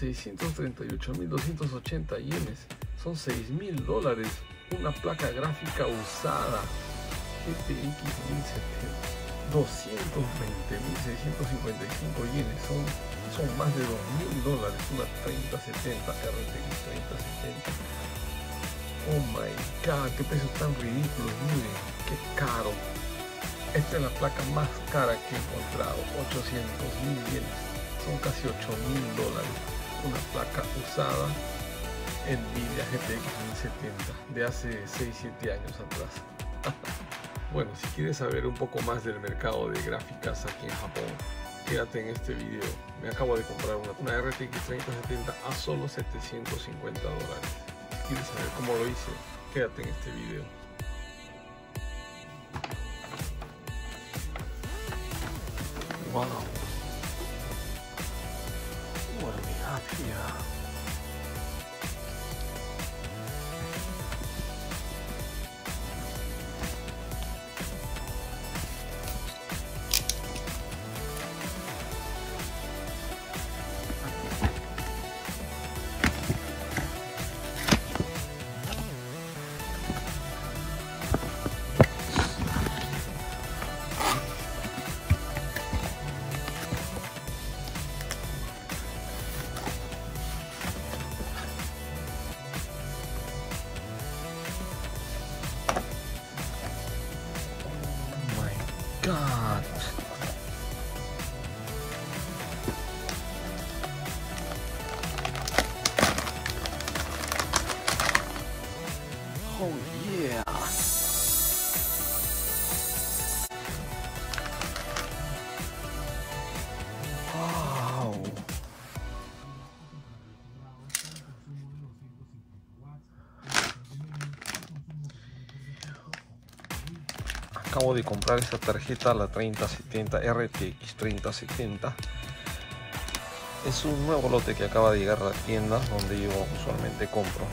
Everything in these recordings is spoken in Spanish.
638.280 yenes, son 6.000 dólares, una placa gráfica usada GTX 1070. 220.655 yenes, son más de 2.000 dólares, una 3070, RTX 3070. Oh my god, qué precios tan ridículos, miren, qué caro. Esta es la placa más cara que he encontrado, 800.000 yenes, son casi 8.000 dólares, una placa usada Nvidia GTX 1070 de hace 6-7 años atrás. Bueno, si quieres saber un poco más del mercado de gráficas aquí en Japón, quédate en este video. Me acabo de comprar una RTX 3070 a solo 750 dólares. Si quieres saber cómo lo hice, quédate en este video. ¡Wow! ¡Hormigapia! God. Oh yeah. Wow. Acabo de comprar esta tarjeta, la 3070 RTX 3070. Es un nuevo lote que acaba de llegar a la tienda donde yo usualmente compro.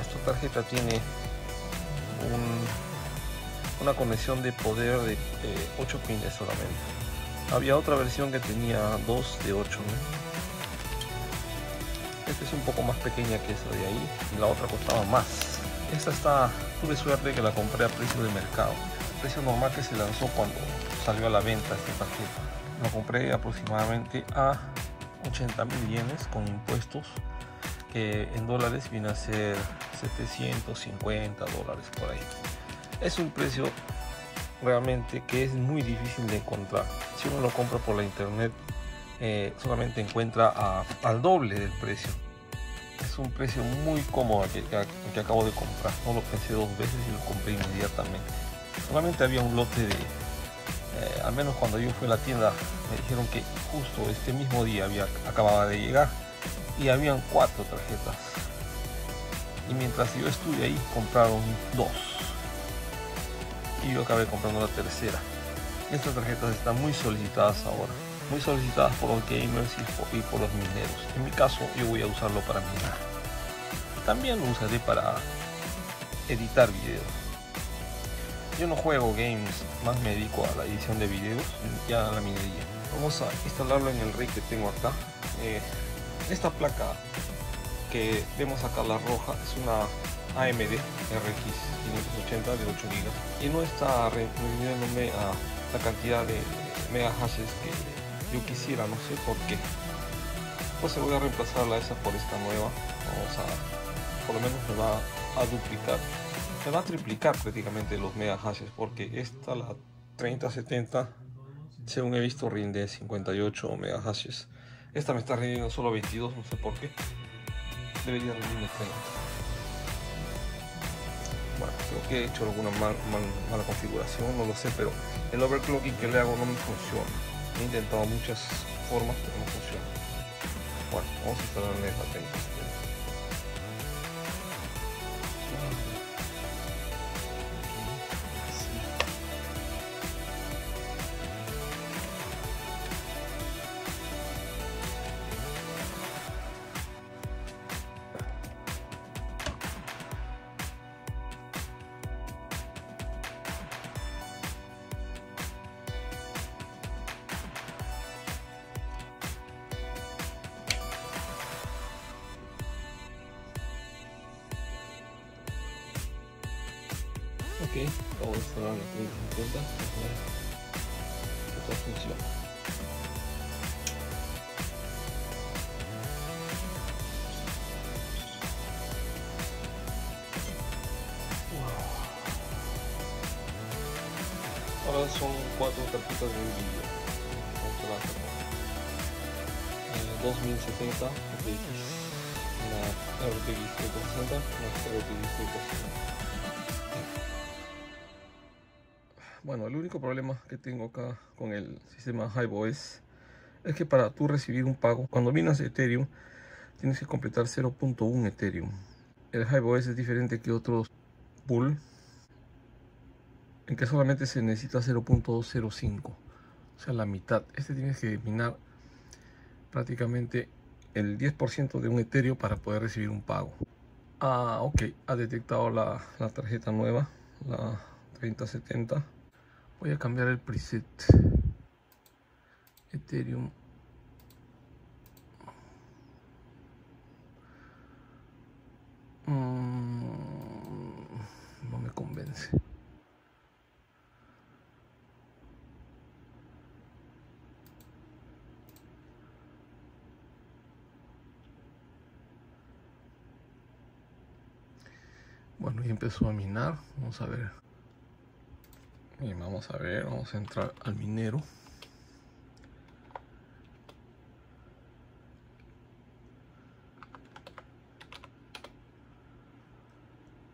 Esta tarjeta tiene una conexión de poder de 8 pines solamente. Había otra versión que tenía 2 de 8. Esta es un poco más pequeña que esa de ahí y la otra costaba más. Esta está, tuve suerte que la compré a precio de mercado. Precio normal que se lanzó cuando salió a la venta esta tarjeta. Lo compré aproximadamente a 80.000 yenes con impuestos, que en dólares viene a ser 750 dólares por ahí. Es un precio realmente que es muy difícil de encontrar. Si uno lo compra por la internet, solamente encuentra al doble del precio. Es un precio muy cómodo que acabo de comprar. No lo pensé dos veces y lo compré inmediatamente. Solamente había un lote de, al menos cuando yo fui a la tienda, me dijeron que justo este mismo día acababa de llegar y habían 4 tarjetas. Y mientras yo estuve ahí, compraron 2. Y yo acabé comprando la tercera. Estas tarjetas están muy solicitadas ahora, muy solicitadas por los gamers y por los mineros. En mi caso, yo voy a usarlo para minar. También lo usaré para editar videos. Yo no juego games, más me dedico a la edición de videos y a la minería. Vamos a instalarlo en el rig que tengo acá. Esta placa que vemos acá, la roja, es una AMD RX 580 de 8 GB. Y no está rendiéndome a la cantidad de megahashes que yo quisiera, no sé por qué. Pues voy a reemplazarla esa por esta nueva. Vamos a, por lo menos me va a duplicar. Se va a triplicar prácticamente los megahashes, porque esta, la 3070, según he visto, rinde 58 megahashes. Esta me está rindiendo solo 22, no sé por qué. Debería rendirme 30. Bueno, creo que he hecho alguna mala configuración, no lo sé, pero el overclocking que le hago no me funciona. He intentado muchas formas, pero no funciona. Bueno, vamos a instalar en esta 3070. ok, vamos a instalar la 3050 esta función. Ahora son 4 tarjetas de vídeo, 2070 RTX, la RTX 3060, la RTX 3070. Bueno, el único problema que tengo acá con el sistema HiveOS es que para tú recibir un pago, cuando minas Ethereum, tienes que completar 0.1 Ethereum. El HiveOS es diferente que otros pool, en que solamente se necesita 0.205, o sea, la mitad. Este tienes que minar prácticamente el 10% de un Ethereum para poder recibir un pago. Ah, ok, ha detectado la tarjeta nueva, la 3070. Voy a cambiar el preset Ethereum. No me convence. Bueno, ya empezó a minar. Vamos a ver. Y vamos a entrar al minero.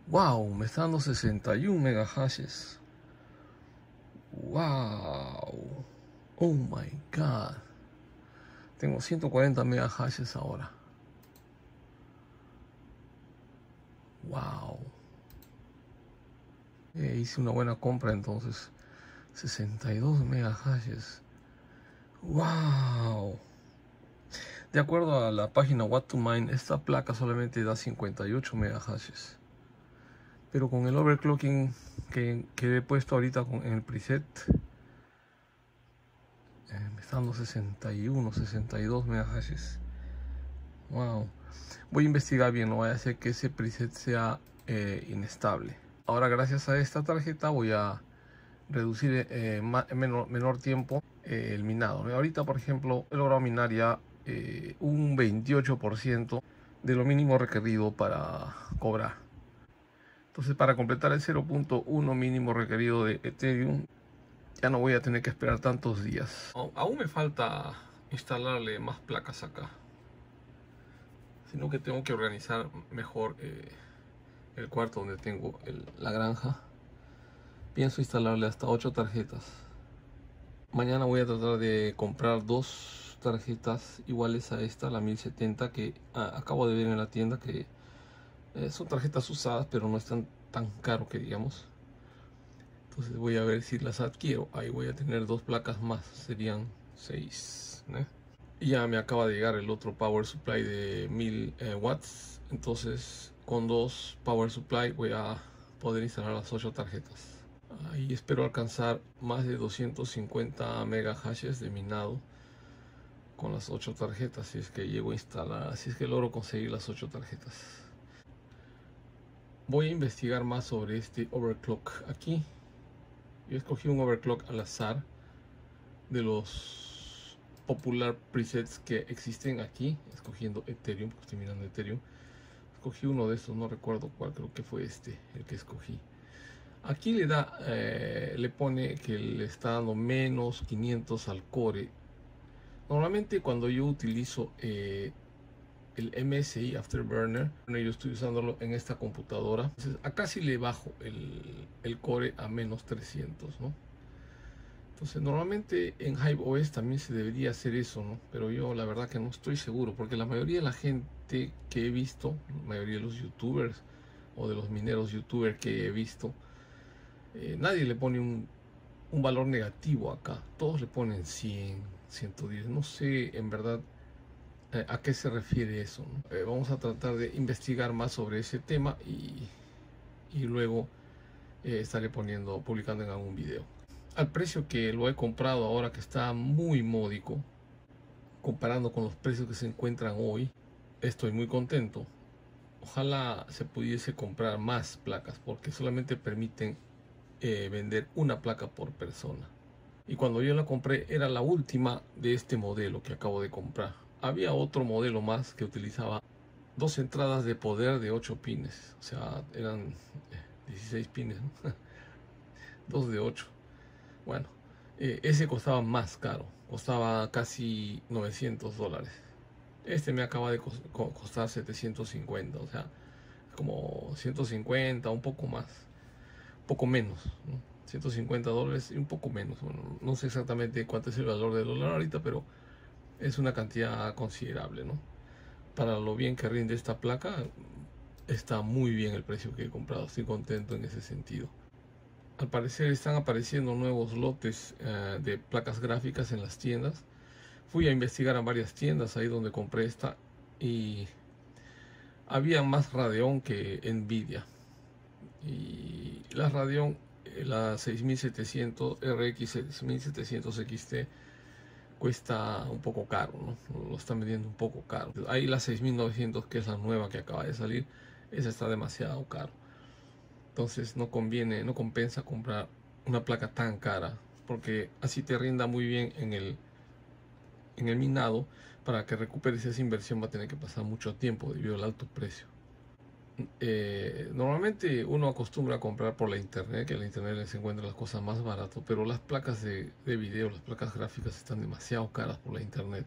Wow, me está dando 61 megahashes. Wow, oh my god. Tengo 140 megahashes ahora. Wow. Hice una buena compra entonces, 62 megahashes. ¡Wow! De acuerdo a la página What to Mine, esta placa solamente da 58 megahashes. Pero con el overclocking que he puesto ahorita en el preset, me está dando 61, 62 megahashes. ¡Wow! Voy a investigar bien, no vaya a hacer que ese preset sea inestable. Ahora, gracias a esta tarjeta voy a reducir menor tiempo el minado. Ahorita, por ejemplo, he logrado minar ya un 28% de lo mínimo requerido para cobrar. Entonces, para completar el 0.1 mínimo requerido de Ethereum, ya no voy a tener que esperar tantos días. Aún me falta instalarle más placas acá, sino que tengo que organizar mejor el cuarto donde tengo la granja. Pienso instalarle hasta 8 tarjetas. Mañana voy a tratar de comprar 2 tarjetas iguales a esta, la 1070, que acabo de ver en la tienda, que son tarjetas usadas pero no están tan caro que digamos. Entonces voy a ver si las adquiero. Ahí voy a tener 2 placas más, serían 6, ¿no? Y ya me acaba de llegar el otro power supply de 1000 watts, entonces con 2 power supply voy a poder instalar las 8 tarjetas. Ahí espero alcanzar más de 250 megahashes de minado con las 8 tarjetas, si es que llego a instalar, si es que logro conseguir las 8 tarjetas. Voy a investigar más sobre este overclock aquí. Yo escogí un overclock al azar de los popular presets que existen aquí, escogiendo Ethereum, porque estoy mirando Ethereum. Escogí uno de estos, no recuerdo cuál, creo que fue este el que escogí. Aquí le da, le pone que le está dando menos 500 al core. Normalmente cuando yo utilizo el MSI Afterburner, yo estoy usándolo en esta computadora. Entonces, acá sí le bajo el core a menos 300, ¿no? Entonces normalmente en HiveOS también se debería hacer eso, ¿no? Pero yo la verdad que no estoy seguro, porque la mayoría de la gente que he visto, la mayoría de los youtubers o de los mineros youtubers que he visto, nadie le pone un valor negativo acá. Todos le ponen 100, 110, no sé en verdad a qué se refiere eso, ¿no? Vamos a tratar de investigar más sobre ese tema y luego estaré publicando en algún video. Al precio que lo he comprado ahora, que está muy módico, comparando con los precios que se encuentran hoy, estoy muy contento. Ojalá se pudiese comprar más placas, porque solamente permiten vender una placa por persona. Y cuando yo la compré era la última de este modelo que acabo de comprar. Había otro modelo más que utilizaba dos entradas de poder de 8 pines. O sea, eran 16 pines, ¿no? 2 de 8. Bueno, ese costaba más caro. Costaba casi $900. Este me acaba de costar 750. O sea, como 150, un poco más. Un poco menos, ¿no? $150 y un poco menos. Bueno, no sé exactamente cuánto es el valor del dólar ahorita, pero es una cantidad considerable, ¿no? Para lo bien que rinde esta placa, está muy bien el precio que he comprado. Estoy contento en ese sentido. Al parecer están apareciendo nuevos lotes de placas gráficas en las tiendas. Fui a investigar a varias tiendas ahí donde compré esta y había más Radeon que Nvidia. Y las Radeon, la 6700 RX 6700XT cuesta un poco caro, ¿no? Lo están vendiendo un poco caro. Ahí la 6900, que es la nueva que acaba de salir, esa está demasiado caro. Entonces no conviene, no compensa comprar una placa tan cara, porque así te rinda muy bien en el minado. Para que recuperes esa inversión va a tener que pasar mucho tiempo debido al alto precio. Normalmente uno acostumbra a comprar por la internet, que en la internet se encuentran las cosas más baratas, pero las placas de video, las placas gráficas están demasiado caras por la internet.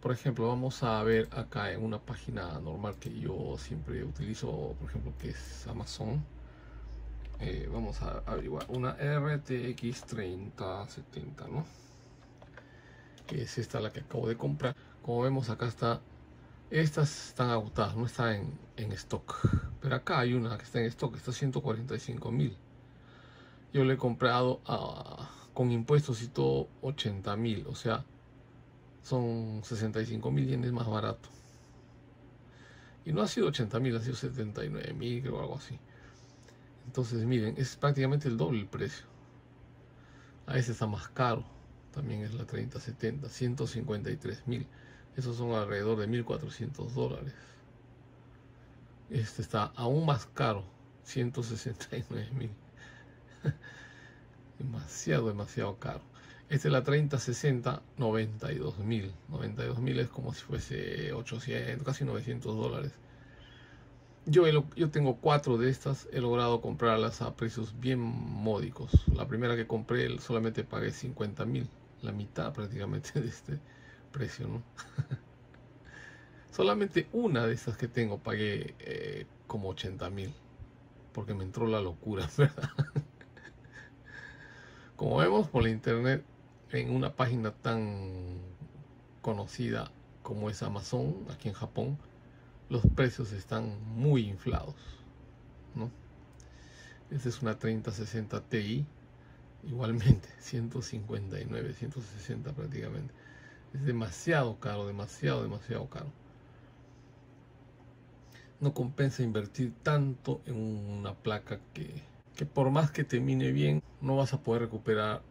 Por ejemplo, vamos a ver acá en una página normal que yo siempre utilizo, por ejemplo, que es Amazon. Vamos a averiguar una RTX 3070, ¿no? Que es esta la que acabo de comprar. Como vemos acá está. Estas están agotadas, no están en stock. Pero acá hay una que está en stock, está a 145.000. Yo le he comprado con impuestos y todo 80.000. O sea, son 65.000 yenes más barato. Y no ha sido 80.000, ha sido 79.000, creo, algo así. Entonces, miren, es prácticamente el doble el precio. A ese está más caro. También es la 3070, 153.000. Esos son alrededor de $1.400. Este está aún más caro, 169.000. Demasiado, demasiado caro. Esta es la 3060, 92.000. 92.000 es como si fuese 800, casi $900. Yo tengo 4 de estas. He logrado comprarlas a precios bien módicos. La primera que compré solamente pagué 50.000. La mitad prácticamente de este precio, ¿no? Solamente una de estas que tengo pagué como 80.000, porque me entró la locura, ¿verdad? Como vemos, por la internet, en una página tan conocida como es Amazon aquí en Japón, los precios están muy inflados, ¿no? Esta es una 3060 Ti, igualmente 159, 160 prácticamente. Es demasiado caro, demasiado, demasiado caro. No compensa invertir tanto en una placa que por más que te mine bien, no vas a poder recuperar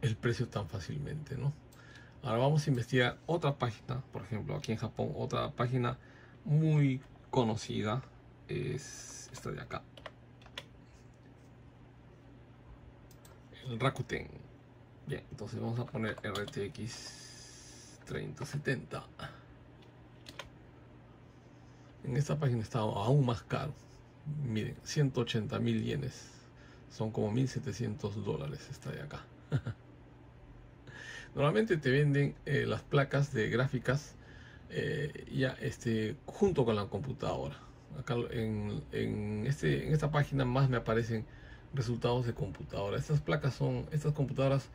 el precio tan fácilmente, ¿no? Ahora vamos a investigar otra página, por ejemplo, aquí en Japón, otra página muy conocida es esta de acá. El Rakuten. Bien, entonces vamos a poner RTX 3070. En esta página está aún más caro. Miren, 180.000 yenes. Son como $1.700 esta de acá. Normalmente te venden las placas de gráficas ya junto con la computadora. Acá en esta página más me aparecen resultados de computadora. Estas computadoras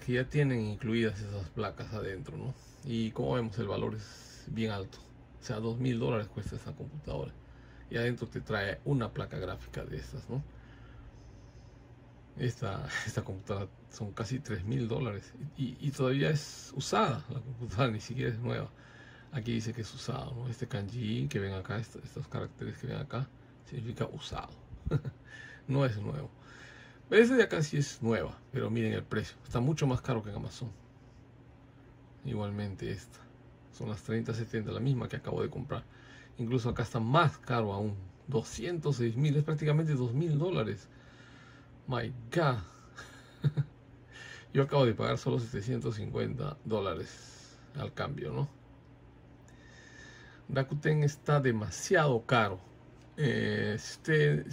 que ya tienen incluidas esas placas adentro, ¿no? Y como vemos, el valor es bien alto. O sea, $2.000 cuesta esa computadora. Y adentro te trae una placa gráfica de estas, ¿no? Esta computadora son casi $3.000. Y todavía es usada la computadora, ni siquiera es nueva. Aquí dice que es usado, ¿no? Este kanji que ven acá, estos caracteres que ven acá, significa usado. No es nuevo. Esta de acá sí es nueva, pero miren el precio. Está mucho más caro que en Amazon. Igualmente esta. Son las 3070, la misma que acabo de comprar. Incluso acá está más caro aún. 206.000, es prácticamente $2.000. my God. Yo acabo de pagar solo $750 al cambio, ¿no? Rakuten está demasiado caro. Si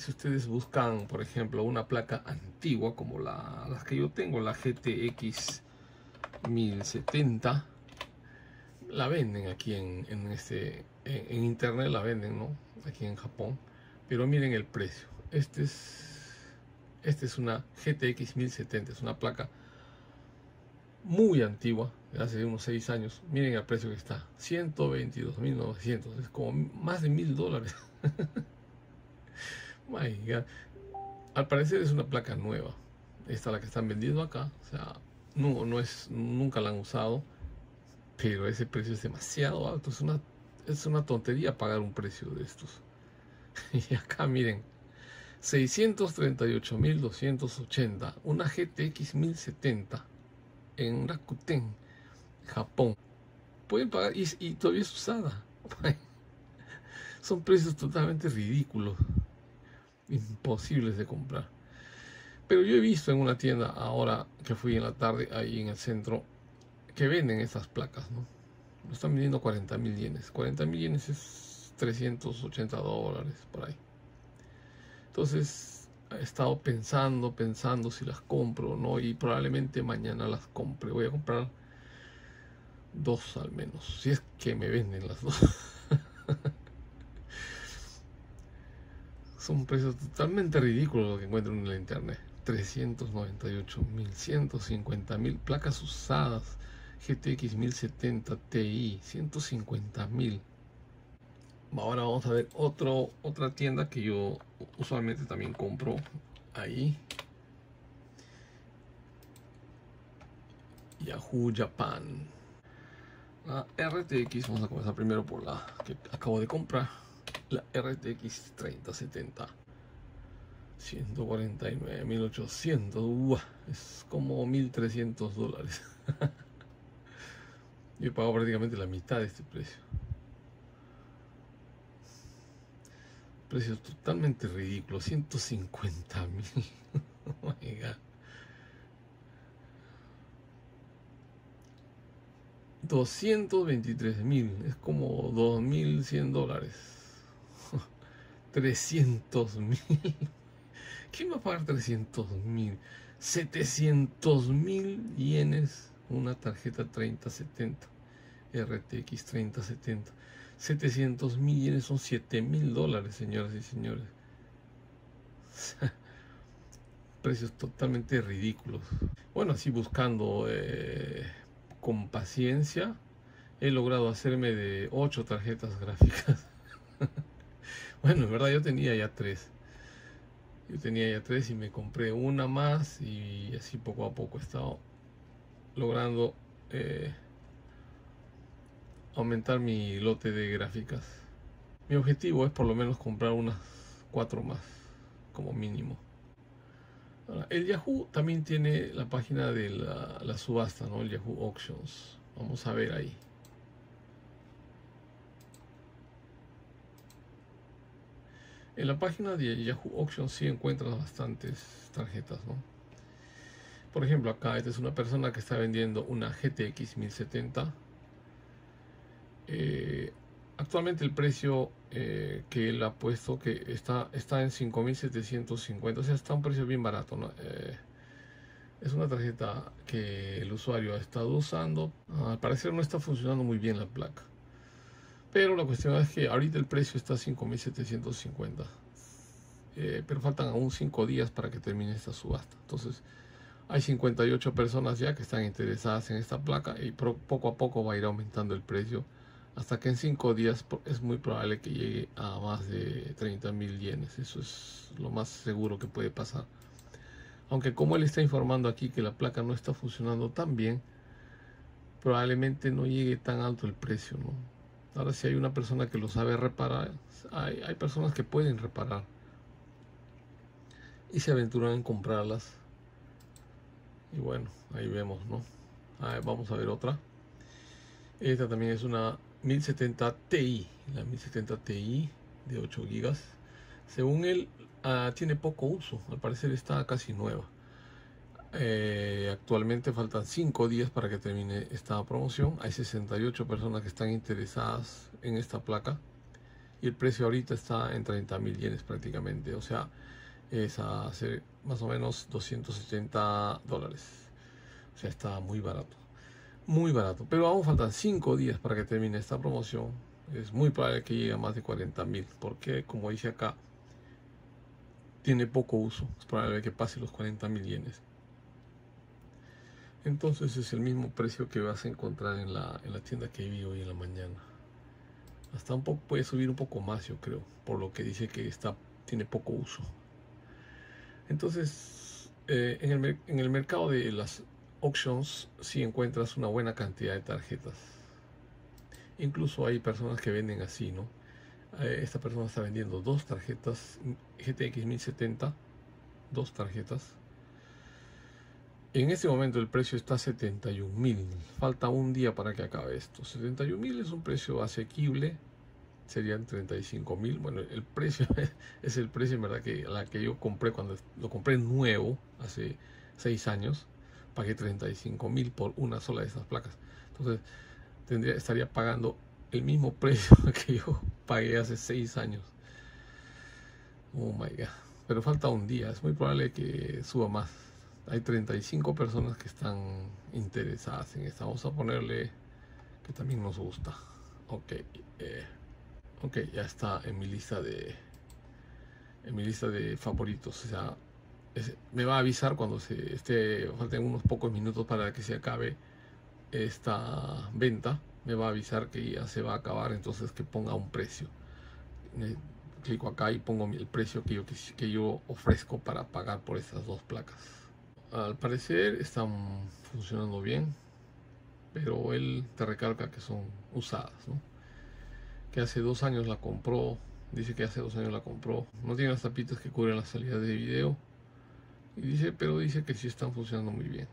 ustedes buscan, por ejemplo, una placa antigua como las que yo tengo, la GTX 1070, la venden aquí en internet, la venden, ¿no? Aquí en Japón. Pero miren el precio. Este es una GTX 1070, es una placa muy antigua, de hace unos 6 años. Miren el precio que está, 122.900, es como más de $1000. My God. Al parecer es una placa nueva, esta la que están vendiendo acá, o sea, nunca la han usado, pero ese precio es demasiado alto, es una tontería pagar un precio de estos. Y acá miren, 638.280, una GTX 1070 en Rakuten, Japón. Pueden pagar y todavía es usada. Son precios totalmente ridículos, imposibles de comprar. Pero yo he visto en una tienda, ahora que fui en la tarde, ahí en el centro, que venden estas placas, ¿no? Lo están vendiendo 40.000 yenes. 40.000 yenes es $380 por ahí. Entonces he estado pensando si las compro o no, y probablemente mañana las compre. Voy a comprar dos al menos, si es que me venden las dos. Son precios totalmente ridículos los que encuentran en la internet. 398.000, 150.000 placas usadas, GTX 1070 Ti, 150.000. Ahora vamos a ver otra tienda que yo usualmente también compro ahí. Yahoo Japan. La RTX, vamos a comenzar primero por la que acabo de comprar. La RTX 3070, 149.800, es como $1.300. Yo he pagado prácticamente la mitad de este precio. Precios totalmente ridículos, 150.000. Oh my God. 223.000, es como $2.100. 300.000. ¿Quién va a pagar 300.000? 700.000 yenes una tarjeta 3070 RTX 3070. 700.000 yenes son $7.000, señoras y señores. Precios totalmente ridículos. Bueno, así buscando con paciencia he logrado hacerme de 8 tarjetas gráficas. Bueno, en verdad yo tenía ya tres y me compré una más, y así poco a poco he estado logrando aumentar mi lote de gráficas. Mi objetivo es por lo menos comprar unas 4 más como mínimo. Ahora, el Yahoo también tiene la página de la subasta, ¿no? El Yahoo Auctions. Vamos a ver ahí. En la página de Yahoo Auctions sí encuentras bastantes tarjetas, ¿no? Por ejemplo, acá esta es una persona que está vendiendo una GTX 1070. Actualmente el precio que él ha puesto, que está en 5.750, o sea, está un precio bien barato, ¿no? Es una tarjeta que el usuario ha estado usando. Al parecer no está funcionando muy bien la placa. Pero la cuestión es que ahorita el precio está a 5.750, pero faltan aún 5 días para que termine esta subasta. Entonces hay 58 personas ya que están interesadas en esta placa, y poco a poco va a ir aumentando el precio hasta que en 5 días es muy probable que llegue a más de 30.000 yenes. Eso es lo más seguro que puede pasar. Aunque como él está informando aquí que la placa no está funcionando tan bien, probablemente no llegue tan alto el precio, ¿no? Ahora, si hay una persona que lo sabe reparar, hay personas que pueden reparar y se aventuran en comprarlas. Y bueno, ahí vemos, ¿no? Vamos a ver otra. Esta también es una 1070 Ti, la 1070 Ti de 8 GB. Según él, tiene poco uso, al parecer está casi nueva. Actualmente faltan 5 días para que termine esta promoción. Hay 68 personas que están interesadas en esta placa y el precio ahorita está en 30.000 yenes prácticamente, o sea, es hace más o menos $280. O sea, está muy barato, muy barato. Pero aún faltan 5 días para que termine esta promoción. Es muy probable que llegue a más de 40.000, porque como dice acá, tiene poco uso. Es probable que pase los 40.000 yenes. Entonces es el mismo precio que vas a encontrar en la tienda que vi hoy en la mañana. Hasta un poco, puede subir un poco más, yo creo, por lo que dice que tiene poco uso. Entonces en el mercado de las auctions sí encuentras una buena cantidad de tarjetas. Incluso hay personas que venden así, ¿no? Esta persona está vendiendo 2 tarjetas GTX 1070, 2 tarjetas. En este momento el precio está a 71.000. Falta un día para que acabe esto. 71.000 es un precio asequible. Serían 35.000. Bueno, el precio es el precio en verdad que la que yo compré cuando lo compré nuevo hace 6 años. Pagué 35.000 por una sola de estas placas. Entonces estaría pagando el mismo precio que yo pagué hace 6 años. Oh my god. Pero falta un día. Es muy probable que suba más. Hay 35 personas que están interesadas en esta. Vamos a ponerle que también nos gusta. Ok, okay, ya está en mi lista de favoritos. O sea, me va a avisar cuando se esté, falten unos pocos minutos para que se acabe esta venta. Me va a avisar que ya se va a acabar, entonces que ponga un precio. Clico acá y pongo el precio que yo ofrezco para pagar por estas 2 placas. Al parecer están funcionando bien, pero él te recalca que son usadas, ¿no? Que hace 2 años la compró, dice que hace 2 años la compró. No tiene las tapitas que cubren las salidas de video, y dice, pero dice que sí están funcionando muy bien.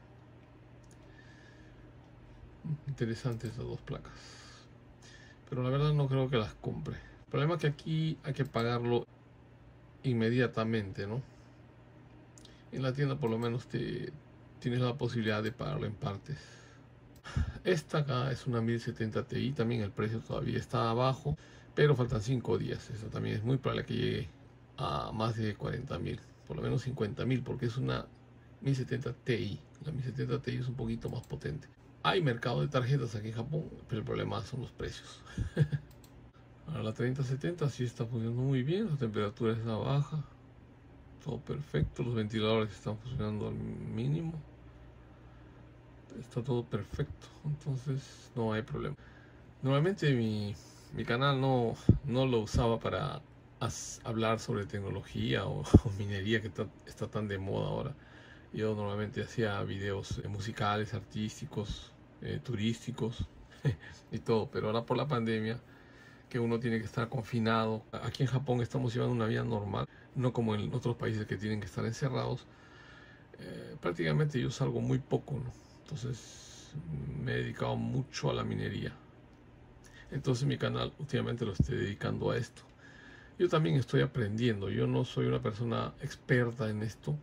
Interesantes estas 2 placas, pero la verdad no creo que las compre. El problema es que aquí hay que pagarlo inmediatamente, ¿no? En la tienda por lo menos tienes la posibilidad de pagarlo en partes. Esta acá es una 1070 Ti, también el precio todavía está abajo, pero faltan 5 días. Esta también es muy probable que llegue a más de 40.000, por lo menos 50.000, porque es una 1070 Ti. La 1070 Ti es un poquito más potente. Hay mercado de tarjetas aquí en Japón, pero el problema son los precios. Ahora la 3070 sí está funcionando muy bien, la temperatura está baja. Todo perfecto, los ventiladores están funcionando al mínimo, está todo perfecto, entonces no hay problema. Normalmente mi canal no lo usaba para hablar sobre tecnología o minería, que está tan de moda ahora. Yo normalmente hacía videos musicales, artísticos, turísticos y todo, pero ahora por la pandemia, que uno tiene que estar confinado, aquí en Japón estamos llevando una vida normal, no como en otros países que tienen que estar encerrados. Prácticamente yo salgo muy poco, ¿no? Entonces me he dedicado mucho a la minería, entonces mi canal últimamente lo estoy dedicando a esto. Yo también estoy aprendiendo, yo no soy una persona experta en esto,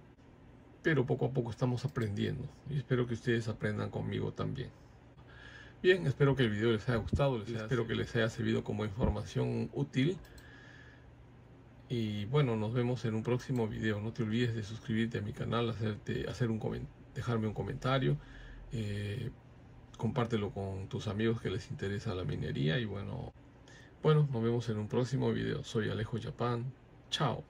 pero poco a poco estamos aprendiendo y espero que ustedes aprendan conmigo también. Bien, espero que el video les haya gustado, espero que les haya servido como información útil. Y bueno, nos vemos en un próximo video. No te olvides de suscribirte a mi canal, dejarme un comentario, compártelo con tus amigos que les interesa la minería. Y bueno, nos vemos en un próximo video. Soy Alejo Japan. Chao.